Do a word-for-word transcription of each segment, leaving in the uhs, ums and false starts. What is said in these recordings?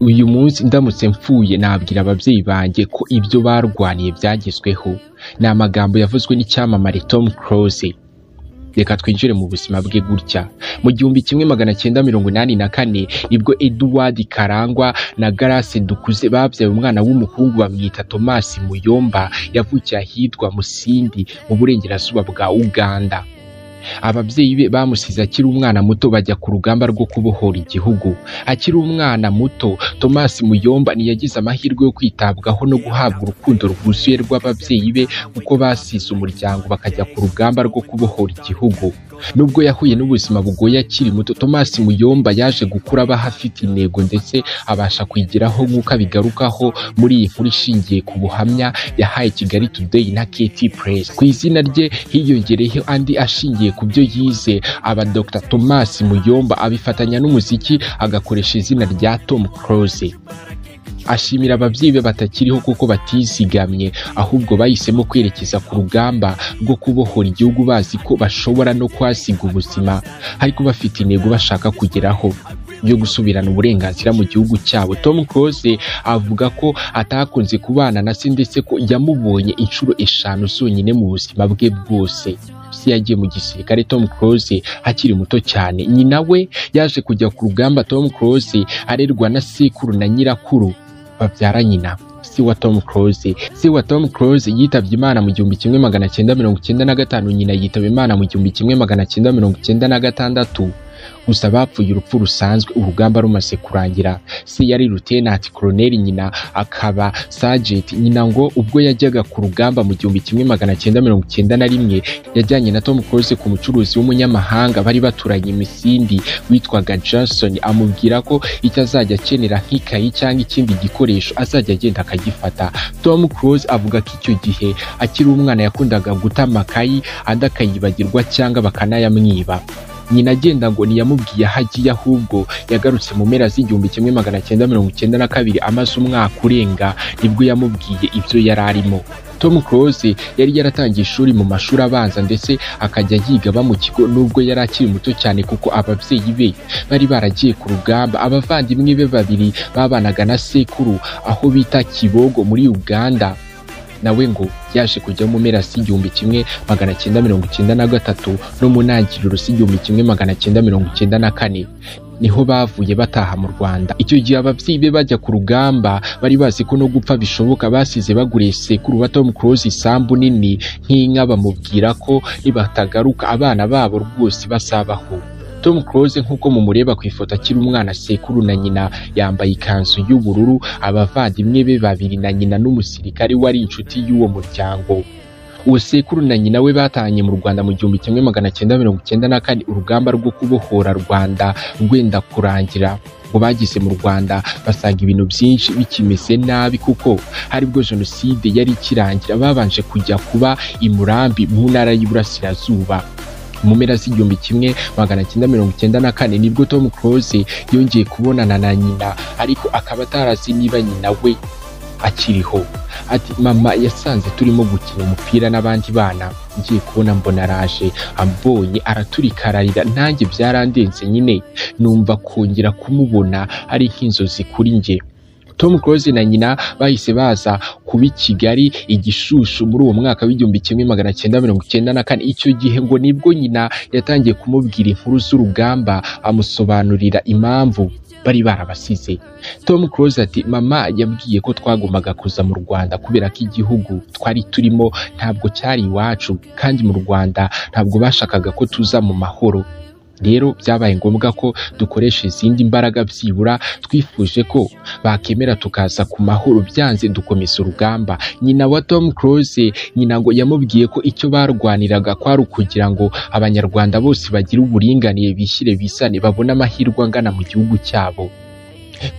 uyu munsi ndamutse mfuye nabwira ababyeyi banjye ko ibyo barwaniye byagezweho. Ni amagambo yavuzwe n'icyamamare Marie Tom Close. Reka twinjire mu buzima bwe gutya. Mu gihumbi kimwe magana cyenda mirongo inani na kane nibwo Edward Karangwa na Grace Dukuze babyaye umwana w'umuhungu bamwita Thomas Muyombo, yavukiye ahitwa Musindi mu burengerazuba bwa Uganda. Ababyeyi be bamusize akiri umwana muto bajya ku rugamba rwo kubohora igihugu. Akiri umwana muto, Thomas Muyombo ntiyagize amahirwe yo kwitabwaho no guhabwa urukundo rwuzuye rw'ababyeyi be kuko basize umuryango bakajya ku rugamba rwo kubohora igihugu. Nubwo yahuye n'ubuzima bugoye akiri muto, Thomas Muyombo yaje gukura aba afite intego ndetse abasha kwigiraho nk'uko bigarukaho muri iyi nkuru ishingiye ku buhamya yahaye Kigali Today na K T Press. Ku izina rye hiyongereyeho andi ashingiye kubyo yize. Aba Doctor Thomas Muyombo abifatanya n'umuziki agakoresha izina rya Tom Close. Ashimira ababyeyi be batakiriho kuko batizigamye, ahubwo bahisemo kwerekeza ku rugamba rwo kubohora igihugu bazi ko bashobora no kwasiga ubuzima ariko bafite intego bashaka kugeraho yo gusubirana uburenganzira mu gihugu cyabo. Tom Close avuga ko atakunze kubana na se ndetse ko yamubonye inshuro eshanu zonyine mu buzima bwe bwose. Si yagiye mu gisirikare Tom Close akiri muto cyane. Nyina we yaje kujya ku rugamba. Tom Close arerwa na sikuru na nyirakuru babyara nyina si wa Tom Close. Si wa Tom Close yitabye Imana mu gihumbi kimwe magana cyenda mirongo cyenda na gatanu, nyina yitaba Imana mu gihumbi kimwe magana cyenda mirongo cyenda na gatandatu. Gusa bapfuye urupfu rusanzwe urugamba rumaze kurangira. Si yari Lieutenant Colonel, nyina akaba Sergeant. Nyina ngo ubwo yajyaga ku rugamba mu gihumbi kimwe magana cyenda mirongo cyenda na rimwe yajyanye na Tom Close ku mucuruzi w'umunyamahanga bari baturanye Musindi witwaga Johnson, amubwira ko icyo azajya akenera nk'ikayi cyangwa ikindi gikoresho azajya agenda akagifata. Tom Close avuga ko icyo gihe akiri umwana yakundaga guta amakayi adakayibagirwa cyangwa bakanayamwiba. Nyina agenda ngo niyamubwiye hagiye, ahubwo yagarutse mu mpera z'igihumbi kimwe magana cyenda mirongo cyenda na kabiri amaze umwaka urenga nibwo yamubwiye ibyo yari arimo. Tom Close yari yaratangiye ishuri mu mashuri abanza ndetse akajya yiga ba mu kigo nubwo yari akiri muto cyane kuko ababyeyi be bari baragiye ku rugamba. Abavandimwe be babiri babanaga na sekuru aho bita Kibogo muri Uganda, nawe ngo yaje kujya mu mpera z'igihumbi kimwe magana cyenda mirongo cyenda na gatatu no mu ntangiriro z'igihumbi kimwe magana cyenda mirongo cyenda na kane niho bavuye bataha mu Rwanda. Icyo gihe ababyeyi be bajya ku rugamba bari bazi ko no gupfa bishoboka. Basize bagurese kuri wa Tom Close isambu nini nk'inka, bamubwira ko nibatagaruka abana babo rwose basabaho. Tom Close nkuko mumureba ku ifoto akiri umwana, sekuru na nyina yambaye ikanzu y'ubururu, abavandimwe be babiri na nyina n'umusirikare wari inshuti y'uwo muryango. Uwo sekuru na nyina we batanye mu Rwanda mu gihumbi kimwe magana cyenda mirongo cyenda na kane urugamba rwo kubohora Rwanda rwenda kurangira. Ngo bagise mu Rwanda basaga ibintu byinshi bikimeze nabi kuko haribwo jenoside yari ikirangira. Babanje kujya kuba i Murambi mu ntara y'Iburasirazuba. Mu mpera z'igihumbi kimwe magana cyenda mirongo cyenda na kane nibwo Tom Close yongeye kubonana na nyina ariko akaba atarazi niba nyina we akiriho. Ati mama yasanze turimo gukina umupira n'abandi bana, ngiye kubona mbona araje, ambonye araturikararira, nanjye byarandenze nyine numva kongera kumubona ari nk'inzozi kuri nge. Tom Close na nyina bahise baza kuba i Kigali igishushu muri uwo mwaka w'igihumbi kimwe magana cyenda mirongo cyenda na kane. Icyo gihe ngo nibwo nyina yatangiye kumubwira inkuru z'urugamba amusobanurira impamvu bari barabasize. Tom Close ati mama yabwiye ko twagomaga kuza mu Rwanda kubera ko igihugu twari turimo ntabwo cyari iwacu kandi mu Rwanda ntabwo bashakaga ko tuza mu mahoro. Rero byabaye ngombwa ko dukoresha izindi mbaraga byibura twifuje ko bakemera tukaza ku mahoro, byanze dukomeza urugamba. Nyina wa Tom Close, nyina ngo yamubwiye ko icyo barwaniraga kwari ukugira ngo abanyarwanda bose bagire uburinganire, bishyire bisane, babone amahirwe angana mu gihugu cyabo.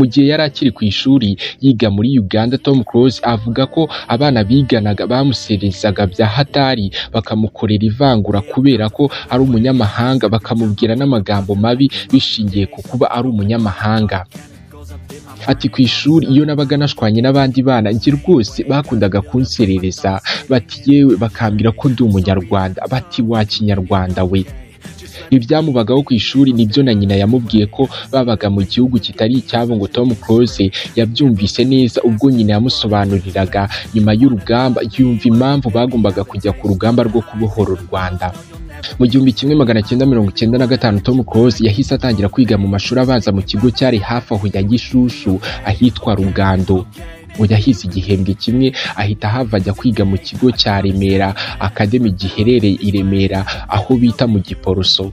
Mu gihe yari akiri ku ishuri yiga muri Uganda, Tom Close avuga ko abana biganaga bamuserezaga bya hatari bakamukorera ivangura kubera ko ari umunyamahanga, bakamubwira n'amagambo mabi bishingiye ku kuba ari umunyamahanga. Ati ku ishuri iyo nabaga nashwanye n'abandi bana ngi rwose bakundaga kunserereza, bati yewe bakambira ko ndi umunyarwanda, bati wa kinyarwanda we. ibyamubagaho ku ishuri nibyo na nyina yamubwiye ko babaga mu gihugu kitari icyabo ngo Tom Close yabyumvise neza ubwo nyina yamusobanuriraga nyuma y'urugamba yumva impamvu bagombaga kujya ku rugamba rwo kubohora u Rwanda. Mu gihumbi kimwe magana cyenda mirongo icyenda na gatanu Tom Close yahise atangira kwiga mu mashuri abanza mu kigo cyari hafi aho ya Gishushu ahitwa Rugando. Yahize igihembwe kimwe ahita hava ajya kwiga mu kigo cya Remera Academy giherereye i Remera aho bita mu Giporoso.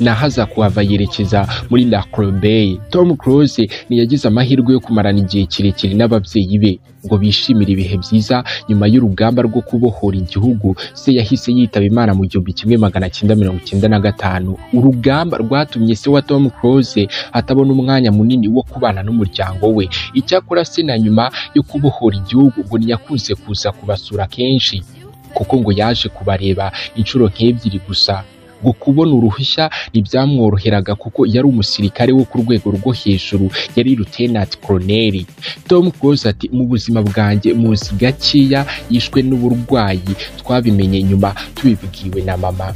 Nahaza kuhava yerekeza muri La Colombe. Tom Close niyagize amahirwe yo kumarana igihe kirekire n'ababyeyi be ngo bishimire ibihe byiza nyuma y'urugamba rwo kubohora igihugu. Se yahise yitaba Imana mu gihumbi kimwe magana cyenda mirongo icyenda na gatanu. Urugamba rwatumye se wa Tom Close atabona umwanya munini wo kubana n'umuryango we. Icyakora se na nyuma yo kubohora igihugu ngo ntiyakunze kuza kubasura kenshi kuko ngo yaje kubareba inshuro nk'ebyiri gusa. Ngo kubona uruhushya ntibyamworoheraga kuko yari umusirikare wo ku rwego rwo hejuru, yari Lieutenant Colonel. Tom Close ati mu buzima bwanjye munsi gakiya yishwe n'uburwayi, twabimenye nyuma tubibwiwe na mama.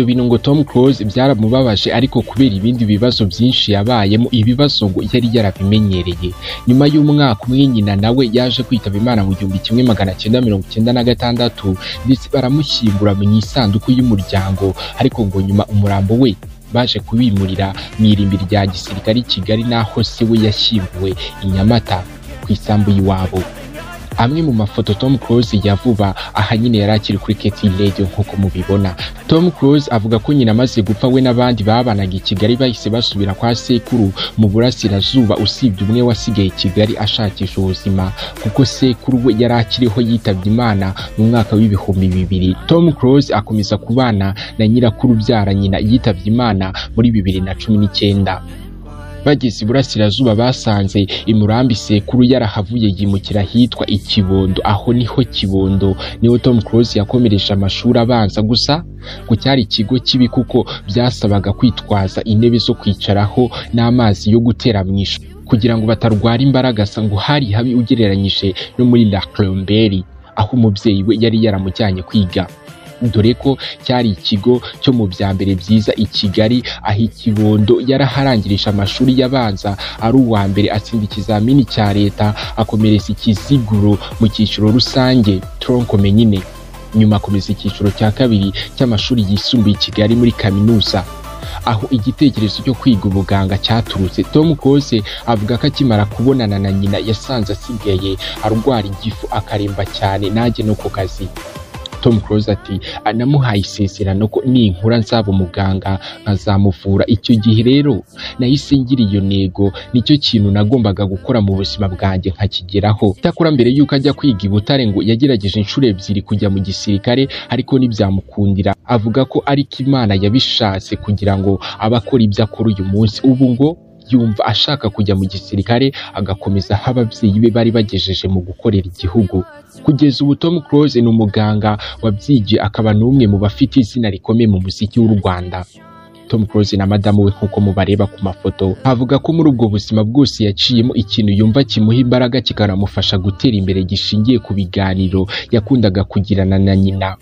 Bino ngo Tom Close byaramubabaje ariko kubera ibindi bibazo byinshi yabayemo ibibazo ngo yari yarabimenyereye. Nyuma y'umwaka umwe nyina nawe yaje kwitaba Imana mu gihumbi kimwe magana cyenda mirongo icyenda na gatandatu ndetse baramushyingura mu isanduku y'umuryango, ariko ngo nyuma umurambo we baje kubimurira mu irimbi rya gisirikare i Kigali naho se we yashyinguwe i Nyamata ku isambu y'iwabo. Amwe mu mafoto Tom Close yavuba aha nyine yarakiri kuri Keti Radio nk'uko mubibona. Tom Close avuga ko nyina amaze gupfa we n'abandi babanaga i Kigali bahise basubira kwa sekuru mu burasirazuba, usibye umwe wasigaye i Kigali ashakisha ubuzima kuko sekuru we yarakiriho yitabye Imana mu mwaka w'ibihumbi bibiri. Tom Close akomeza kubana na nyirakuru byara nyina yitabye Imana muri bibiri na cumi n'icyenda. Bageze burasirazuba basanze Murambi sekuru yarahavuye yimukira hitwa Ikibondo. Aho niho Kibondo niho Tom Close yakomereje amashuri abanza, gusa ku cyari ikigo kibi kuko byasabaga kwitwaza intebe zo kwicaraho n'amazi yo gutera mu ishuri kugira ngo batarwara imbaraga sa ngo hari habi ugereranyije no muri La Colomberi aho umubyeyi we yari yaramujyanye kwiga. Ndoreko cyari ikigo cyo mu bya mbere byiza i Kigali, aho Ikibondo yaraharangirisha amashuri y'abanza ari uwa mbere atsinda ikizamini cya leta akomereza ikiziguro mu cyiciro rusange tronko menyine, nyuma akomeza icyiciro cya kabiri cy'amashuri yisumbuye i Kigali muri kaminuza aho igitekerezo cyo kwiga ubuganga cyaturutse. Tom Close avuga ko akimara kubonana na nyina yasanze asigaye arwara igifu akaremba cyane nanjye no ku kazi. Tom Close ati anamuhaye isezerano ko ninkura nzaba umuganga nkazamuvura. Icyo gihe rero nahise ngira iyo ntego, nicyo kintu nagombaga gukora mu buzima bwanjye nkakigeraho. Cyakora mbere y'uko ajya kwiga i Butare ngo yagerageje inshuro ebyiri kujya mu gisirikare ariko ntibyamukundira. Avuga ko ariko Imana yabishatse kugira ngo abakora ibyo akora uyu munsi. Ubu ngo yumva ashaka kujya mu gisirikare agakomeza aho ababyeyi be bari bagejeje mu gukorera igihugu. Kugeza ubu Tom Close ni umuganga wabyigiye akaba n'umwe mu bafite izina rikomeye mu muziki w'u Rwanda. Tom Close na madamu we nk'uko mubareba ku mafoto, avuga ko muri ubwo buzima bwose yaciyemo ikintu yumva kimuha imbaraga kikanamufasha gutera imbere gishingiye ku biganiro yakundaga kugirana na nyina.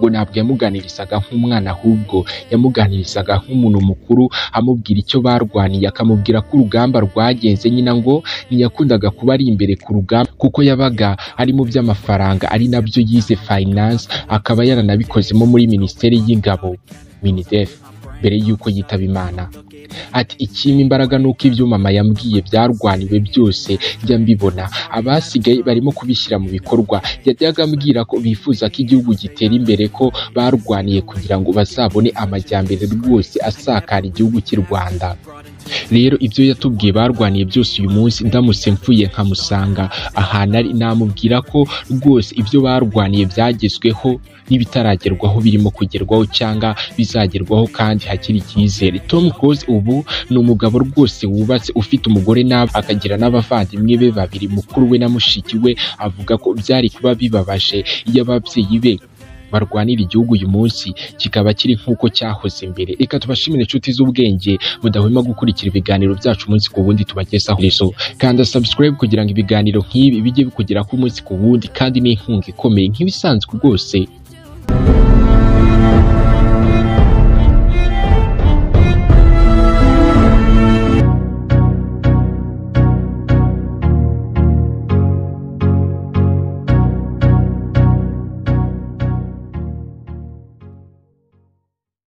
Ngo ntabwo yamuganirizaga nk'umwana ahubwo yamuganirizaga nk'umuntu mukuru amubwira icyo barwaniye, akamubwira ko urugamba rwagenze. Nyina ngo ntiyakundaga kuba ari imbere ku rugamba kuko yabaga ari mu by'amafaranga ari nabyo yize finance, akaba yaranabikozemo muri Minisiteri y'Ingabo Minidef mbere y'uko yitaba Imana. Ati ikimi imbaraga nuko ibyo mama yambwiye byarwaniwe byose njya mbibona, abasigaye barimo kubishyira mu bikorwa. Yajyaga ambwira ko bifuza ko igihugu gitera imbere, ko barwaniye kugira ngo bazabone amajyambere rwose asakara igihugu cy'u Rwanda. Rero ibyo yatubwiye barwaniye byose uyu munsi ndamutse mfuye nkamusanga ahantu ari namubwira ko rwose ibyo barwaniye byagezweho n'ibitaragerwaho birimo kugerwaho cyangwa bizagerwaho kandi hakiri icyizere. Tom Close ubu ni umugabo rwose wubatse ufite umugore nawe akagira n'abavandimwe be babiri, mukuru we na mushiki we. Avuga ko byari kuba bibabaje iyo ababyeyi be barwanira igihugu uyu munsi kikaba kiri nk'uko cyahoze mbere. Reka tubashimire inshuti z'ubwenge mudahwema gukurikira ibiganiro byacu umunsi ku wundi tubagezaho. Kanda subscribe kugira ngo ibiganiro nk'ibi bijye bikugeraho umunsi ku wundi kandi n'inkunga ikomeye nk'ibisanzwe rwose.